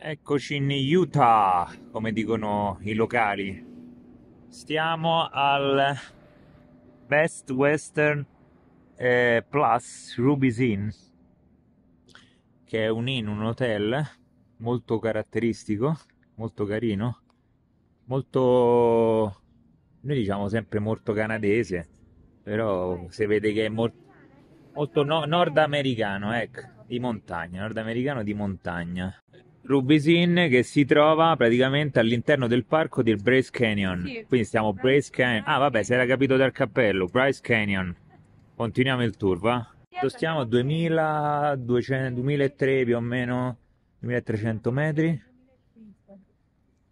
Eccoci in Utah, come dicono i locali. Stiamo al Best Western Plus Ruby's Inn, che è un inn, un hotel molto caratteristico, molto carino, molto, noi diciamo sempre molto canadese, però si vede che è molto nordamericano, ecco, di montagna, nordamericano di montagna. Ruby's Inn, che si trova praticamente all'interno del parco del Bryce Canyon. Sì. Quindi stiamo Bryce Canyon. Ah, vabbè, si era capito dal cappello. Bryce Canyon. Continuiamo il tour, va? Sì, stiamo a 2003 più o meno, 2300 metri.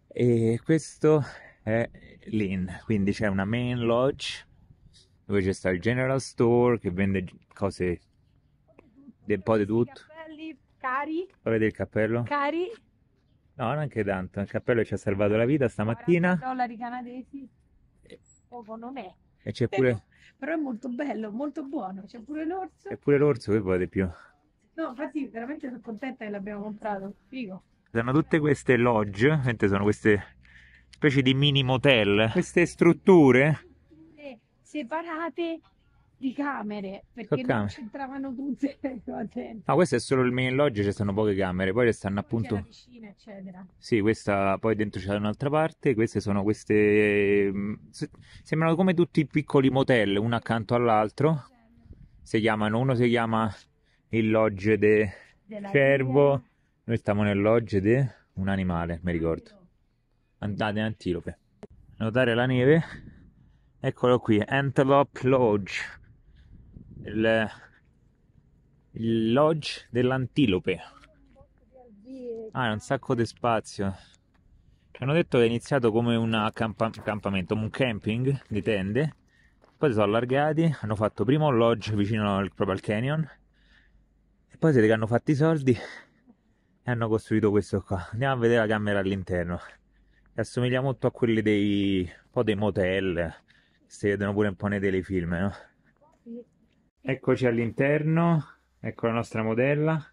E questo è l'inn. Quindi c'è una main lodge dove c'è sta il general store che vende cose un po' di tutto. Cari. Vedete il cappello? Cari. No, neanche tanto. Il cappello ci ha salvato la vita stamattina. $40 canadesi. Poco non è. E c'è pure... Però è molto bello, molto buono. C'è pure l'orso. E pure l'orso, che vuoi di più? No, infatti veramente sono contenta che l'abbiamo comprato. Figo. Sono tutte queste lodge, sono queste specie di mini motel. Queste strutture separate di camere, perché non c'entravano tutte qua dentro. No, questo è solo il main lodge, ci sono poche camere, poi ci stanno appunto la piscina, eccetera. Sì, questa, poi dentro c'è un'altra parte, queste sono queste, sembrano come tutti i piccoli motel, uno accanto all'altro. Si chiamano, uno si chiama il lodge del cervo, noi stiamo nel lodge di un animale, mi ricordo. Andate, antilope. Notare la neve. Eccolo qui, Antelope Lodge. Il lodge dell'antilope. Ah, è un sacco di spazio. Ci hanno detto che è iniziato come un accampamento, un camping di tende. Poi si sono allargati, hanno fatto prima un lodge vicino proprio al canyon. E poi siete che hanno fatto i soldi e hanno costruito questo qua. Andiamo a vedere la camera all'interno. Assomiglia molto a quelli dei motel. Si vedono pure un po' nei telefilm, no? Eccoci all'interno, ecco la nostra modella.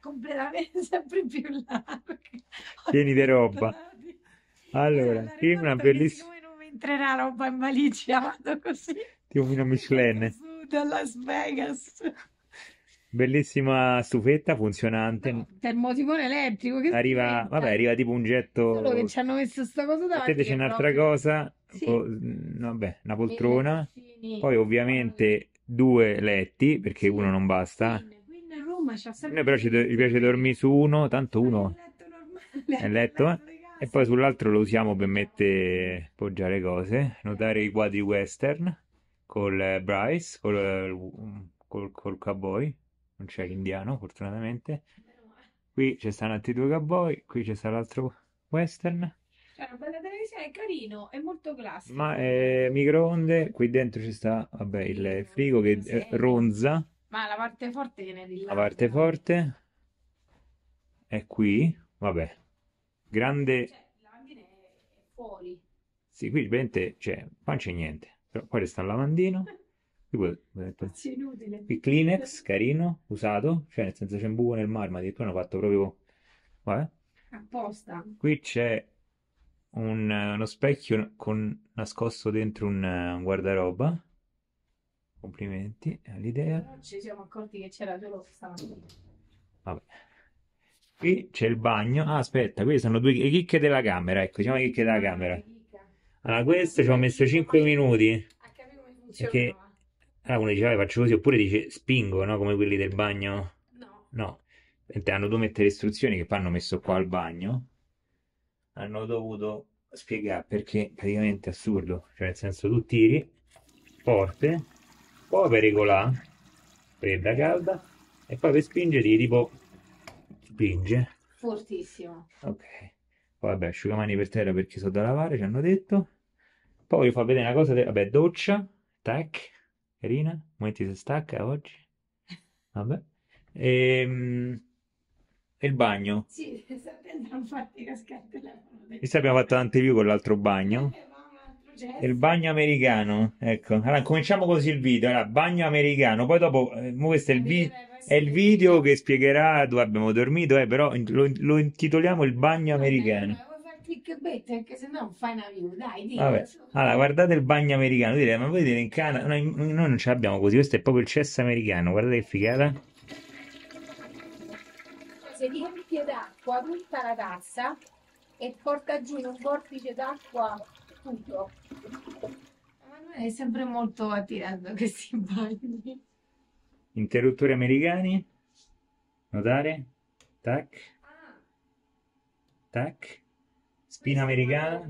Completamente sempre più larga. Pieni di roba. Allora, qui una bellissima... Come non mi entrerà roba in valigia, vado così. Tipo fino a Michelin. Da Las Vegas. Bellissima stufetta funzionante. No, termosimone elettrico. Che arriva, vabbè, arriva tipo un getto. Solo che ci hanno messo sta cosa davanti. Vedete, c'è un'altra cosa. Sì. Vabbè, una poltrona. Poi ovviamente due letti, perché sì, uno non basta. Noi però ci piace dormire su uno, tanto uno è il letto. E poi sull'altro lo usiamo per mettere, poggiare cose. Notare i quadri western col Bryce, col cowboy. Non c'è l'indiano, fortunatamente. Qui ci stanno altri due cowboy, qui c'è l'altro western. C'è una bella televisione, è carino, è molto classico. Ma è microonde, qui dentro ci sta, vabbè, il frigo che ronza. Ma la parte forte viene di là. La parte forte è qui, vabbè. Grande... Cioè, lavandina è fuori. Sì, qui veramente, cioè, non c'è niente. Però poi resta il lavandino. Il Kleenex, carino, usato, cioè nel senso c'è un buco nel mare, ma addirittura hanno fatto proprio, vabbè, apposta. Qui c'è uno specchio nascosto dentro un guardaroba. Complimenti all'idea. Non ci siamo accorti che c'era solo stamattina. Vabbè. Qui c'è il bagno. Ah, aspetta, qui sono due chicche della camera, ecco, diciamo chicche della camera. Allora, questo ci ho messo 5 minuti. A capire come funziona. Ah, uno diceva faccio così, oppure dice spingo, no? Come quelli del bagno. No. No. Hanno dovuto mettere le istruzioni che poi hanno messo qua al bagno. Hanno dovuto spiegare perché praticamente è assurdo. Cioè nel senso tu tiri, forte, poi per regolare, fredda, calda, e poi per spingere tipo spinge. Fortissimo. Ok. Poi vabbè, asciugamani per terra perché sono da lavare, ci hanno detto. Poi vi fa vedere una cosa, vabbè, doccia, tac. Carina, momenti si stacca oggi, vabbè, e il bagno. Sì, sapendo non farti cascare il telefono. Abbiamo fatto tante view con l'altro bagno. Il bagno americano, ecco. Allora, cominciamo così il video. Allora, bagno americano, poi dopo questo è il video che spiegherà dove abbiamo dormito, però lo intitoliamo il bagno americano. Clickbait, anche se no fai una view, dai. Vabbè. Allora, guardate il bagno americano. Direi, ma voi dite in Canada, noi non ce l'abbiamo così, questo è proprio il cesso americano. Guardate che figata. Se riempie d'acqua tutta la tazza e porta giù in un vortice d'acqua tutto. Emanuele è sempre molto attirato a questi bagni. Interruttori americani, notare, tac, tac. Spina americana,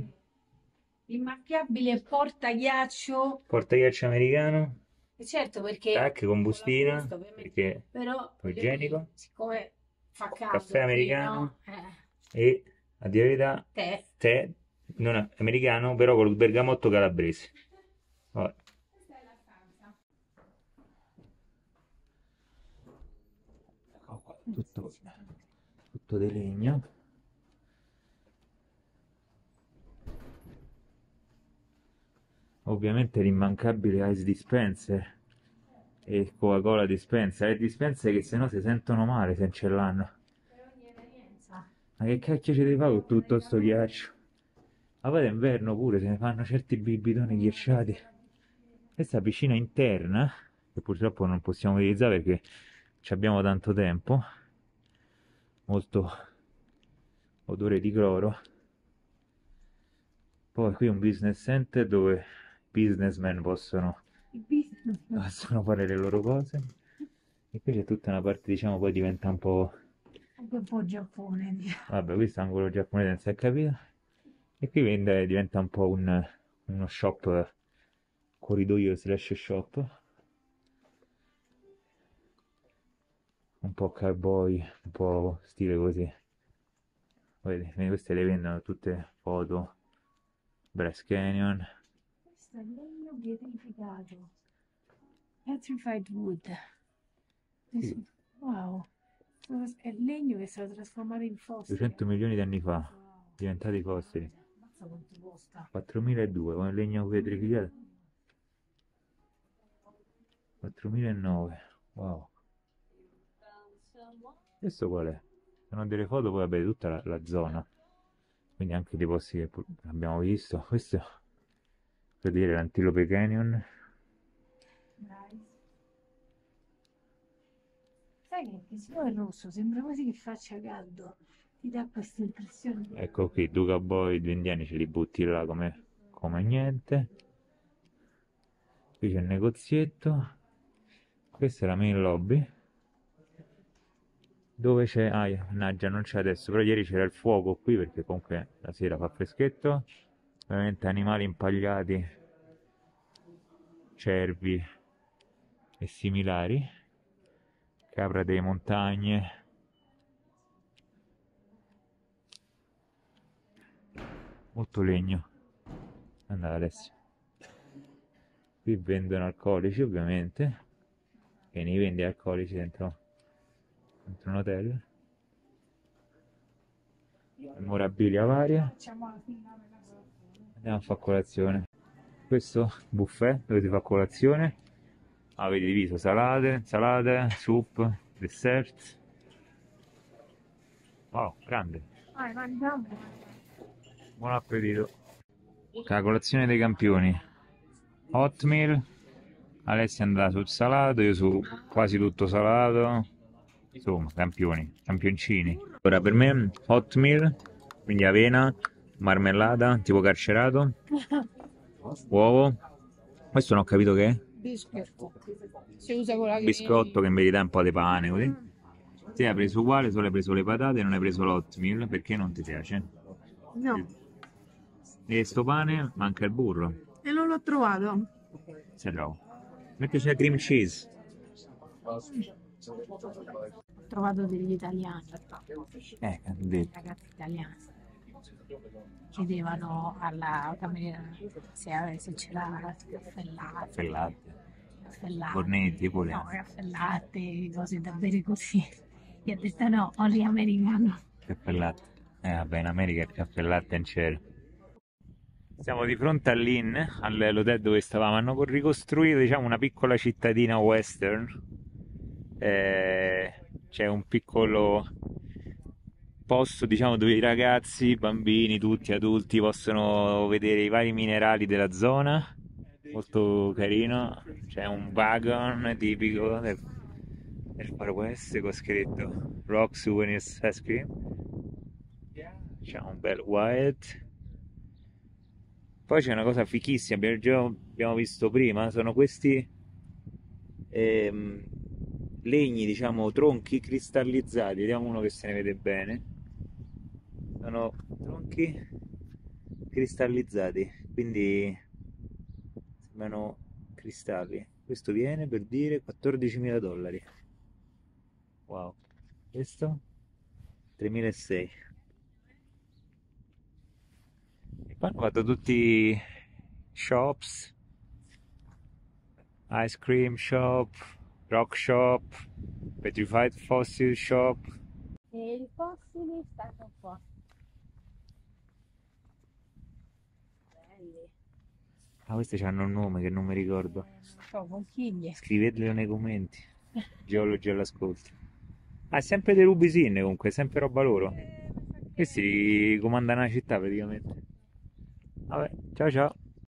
immarcabile portaghiaccio, portaghiaccio americano, e certo perché tac, con bustina, perché però igienico, siccome fa caldo, caffè americano, e a dire la verità tè non americano, però con il bergamotto calabrese. Vabbè. Questa è la stanza. Ecco qua, tutto di legno. Ovviamente l'immancabile ice dispenser e Coca-Cola dispenser. Le dispenser che se no si sentono male se non ce l'hanno. Ma che cacchio ci devi fare con tutto sto ghiaccio? Ma poi d'inverno pure se ne fanno certi bibitoni ghiacciati. Questa piscina interna, che purtroppo non possiamo utilizzare perché ci abbiamo tanto tempo. Molto odore di cloro. Poi qui un business center dove businessmen possono fare le loro cose, e qui c'è tutta una parte, diciamo, poi diventa un po', anche un po' Giappone, vabbè, questo è angolo giapponese, non si è capito. E qui diventa un po' uno shop, corridoio slash shop, un po' cowboy, un po' stile così. Vedete, queste le vendono tutte foto, Bryce Canyon. Questo è legno pietrificato, Petrified Wood. Sì. Wow, è legno che è stato trasformato in fossili 200 milioni di anni fa, wow. Diventati fossili. 4.002 con il legno pietrificato, 4.009. wow, questo qual è? Sono delle foto, poi vabbè, tutta la zona, quindi anche dei posti che abbiamo visto. Questo per dire l'Antelope Canyon. Nice. Sai che se no è rosso, sembra quasi che faccia caldo, ti dà questa impressione. Ecco qui, due cowboy, due indiani, ce li butti là come niente. Qui c'è il negozietto, questa è la main lobby. Dove c'è? Ah, mannaggia, non c'è adesso, però ieri c'era il fuoco qui perché comunque la sera fa freschetto. Veramente animali impagliati, cervi e similari, capra delle montagne. Molto legno. Andate Alessio. Qui vendono alcolici, ovviamente, e ne vendi alcolici dentro un hotel, memorabilia varia. Andiamo a fare colazione. Questo buffet dove si fa colazione, avete diviso salate, soup, dessert. Wow, grande. Vai, mangiamo. Buon appetito. La colazione dei campioni, oatmeal. Alessia andrà sul salato, io su quasi tutto salato. Insomma, campioncini. Allora, per me oatmeal, quindi avena, marmellata, tipo carcerato, uovo. Questo non ho capito che è. Biscotto. Si usa con la biscotto, che in verità è un po' di pane, così. Te hai preso uguale, solo hai preso le patate, non hai preso l'oatmeal, perché non ti piace? No. E sto pane manca il burro. E non l'ho trovato. Se trovo. Perché c'è cream cheese. Ho trovato degli italiani, ragazzi italiani, chiedevano alla cameriera se c'era caffè latte, cornetti, no, caffè latte, cose da bere così. Gli ha detto no, only americano. Caffè latte, vabbè, in America il caffè latte non c'era. Siamo di fronte all'Inn, all'hotel dove stavamo. Hanno ricostruito, diciamo, una piccola cittadina western. C'è un piccolo posto, diciamo, dove i ragazzi, bambini, tutti adulti possono vedere i vari minerali della zona. Molto carino. C'è un wagon tipico del Far West con scritto Rock Souvenir Ice Cream. C'è un bel white. Poi c'è una cosa fichissima, abbiamo visto prima, sono questi legni, diciamo, tronchi cristallizzati. Vediamo uno che se ne vede bene. Sono tronchi cristallizzati, quindi sembrano cristalli. Questo viene, per dire, $14.000. Wow. Questo? $3.600. Hanno fatto tutti shops, ice cream shop, rock shop, petrified fossil shop. E il fossile stanno un po'. Belli. Ah, questi hanno un nome che non mi ricordo. Conchiglie. Scrivetelo nei commenti. Geologi all'ascolto. Ah, sempre dei Ruby's Inn comunque, sempre roba loro. Questi comandano la città praticamente. Vabbè, ciao ciao.